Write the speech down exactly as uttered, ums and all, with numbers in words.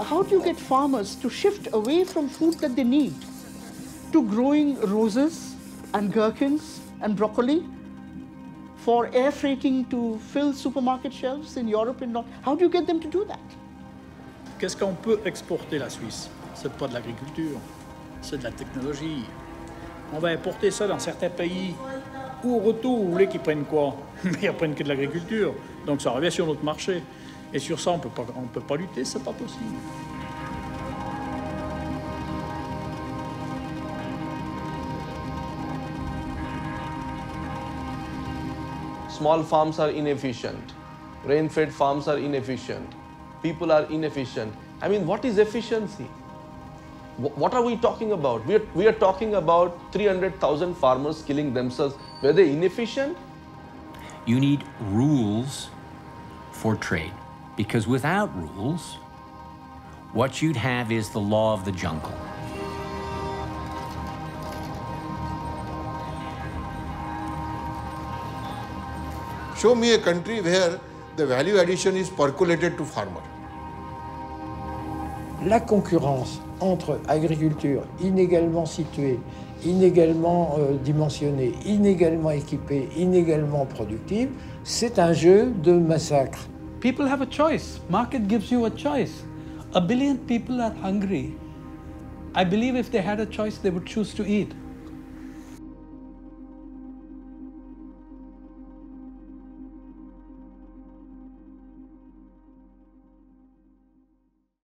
uh, how do you get farmers to shift away from food that they need to growing roses and gherkins and broccoli for air freighting to fill supermarket shelves in Europe and North? How do you get them to do that? Qu'est-ce qu'on peut exporter la Suisse? C'est pas de l'agriculture, c'est de la technologie. On va importer ça dans certains pays où, au retour, vous voulez qu'ils prennent quoi? Ils ne prennent que de l'agriculture. Donc ça revient sur notre marché. Et sur ça, on ne peut pas lutter, c'est pas possible. Small farms are inefficient. Rain-fed farms are inefficient. People are inefficient. I mean, what is efficiency? What are we talking about? We are, we are talking about three hundred thousand farmers killing themselves. Were they inefficient? You need rules for trade, because without rules, what you'd have is the law of the jungle. Show me a country where the value addition is percolated to farmer. La concurrence entre agriculture inégalement située, inégalement euh, dimensionnée, inégalement équipée, inégalement productive, c'est un jeu de massacre. People have a choice. Market gives you a choice. A billion people are hungry. I believe if they had a choice, they would choose to eat.